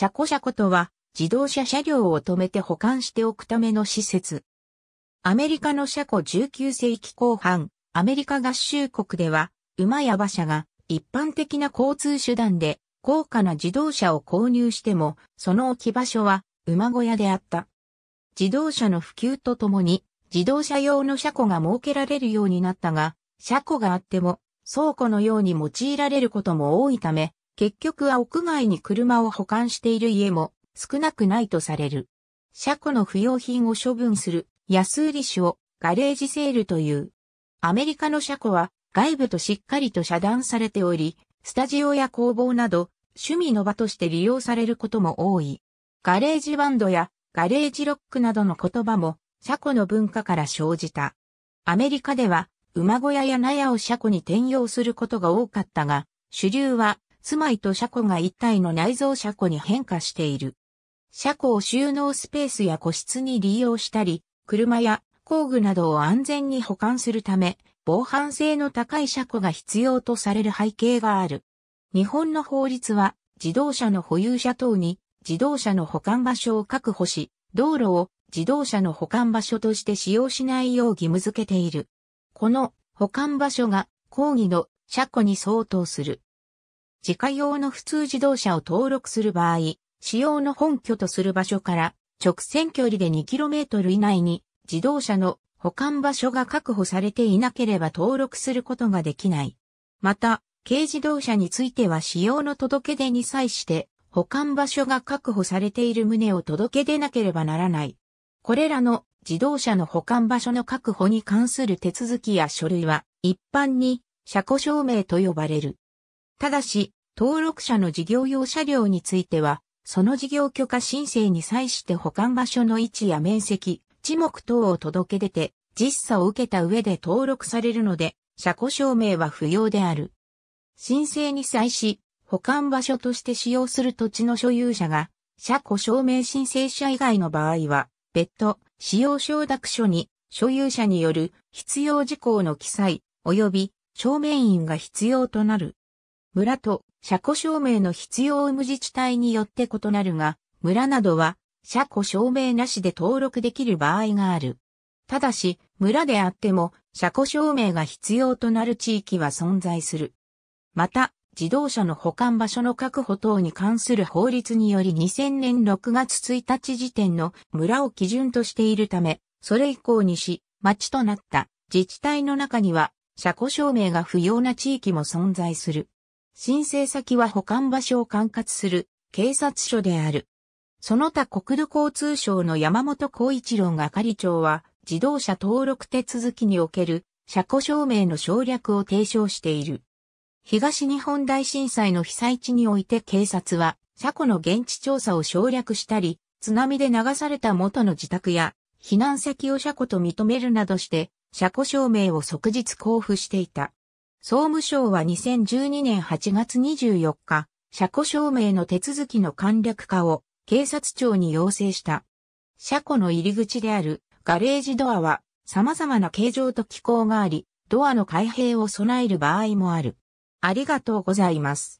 車庫車庫とは自動車車両を止めて保管しておくための施設。アメリカの車庫19世紀後半、アメリカ合衆国では馬や馬車が一般的な交通手段で高価な自動車を購入してもその置き場所は馬小屋であった。自動車の普及とともに自動車用の車庫が設けられるようになったが、車庫があっても倉庫のように用いられることも多いため、結局は屋外に車を保管している家も少なくないとされる。車庫の不用品を処分する安売り種をガレージセールという。アメリカの車庫は外部としっかりと遮断されており、スタジオや工房など趣味の場として利用されることも多い。ガレージバンドやガレージロックなどの言葉も車庫の文化から生じた。アメリカでは馬小屋や納屋を車庫に転用することが多かったが、主流は住まいと車庫が一体の内蔵車庫に変化している。車庫を収納スペースや個室に利用したり、車や工具などを安全に保管するため、防犯性の高い車庫が必要とされる背景がある。日本の法律は、自動車の保有者等に自動車の保管場所を確保し、道路を自動車の保管場所として使用しないよう義務付けている。この保管場所が公義の車庫に相当する。自家用の普通自動車を登録する場合、使用の本拠とする場所から直線距離で 2km 以内に自動車の保管場所が確保されていなければ登録することができない。また、軽自動車については使用の届け出に際して保管場所が確保されている旨を届け出なければならない。これらの自動車の保管場所の確保に関する手続きや書類は一般に車庫証明と呼ばれる。ただし、登録者の事業用車両については、その事業許可申請に際して保管場所の位置や面積、地目等を届け出て、実査を受けた上で登録されるので、車庫証明は不要である。申請に際し、保管場所として使用する土地の所有者が、車庫証明申請者以外の場合は、別途、使用承諾書に、所有者による必要事項の記載、及び証明印が必要となる。村と車庫証明の必要有無自治体によって異なるが、村などは車庫証明なしで登録できる場合がある。ただし、村であっても車庫証明が必要となる地域は存在する。また、自動車の保管場所の確保等に関する法律により2000年6月1日時点の村を基準としているため、それ以降に市、町となった自治体の中には車庫証明が不要な地域も存在する。申請先は保管場所を管轄する警察署である。その他国土交通省の山本孝一郎係長は自動車登録手続きにおける車庫証明の省略を提唱している。東日本大震災の被災地において警察は車庫の現地調査を省略したり、津波で流された元の自宅や避難先を車庫と認めるなどして車庫証明を即日交付していた。総務省は2012年8月24日、車庫証明の手続きの簡略化を警察庁に要請した。車庫の入り口であるガレージドアは様々な形状と機構があり、ドアの開閉を備える場合もある。ありがとうございます。